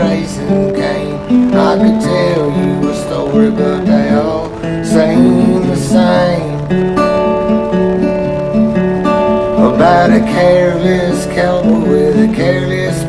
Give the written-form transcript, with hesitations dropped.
racing cane. I could tell you a story, but they all seem the same. About a careless cowboy with a careless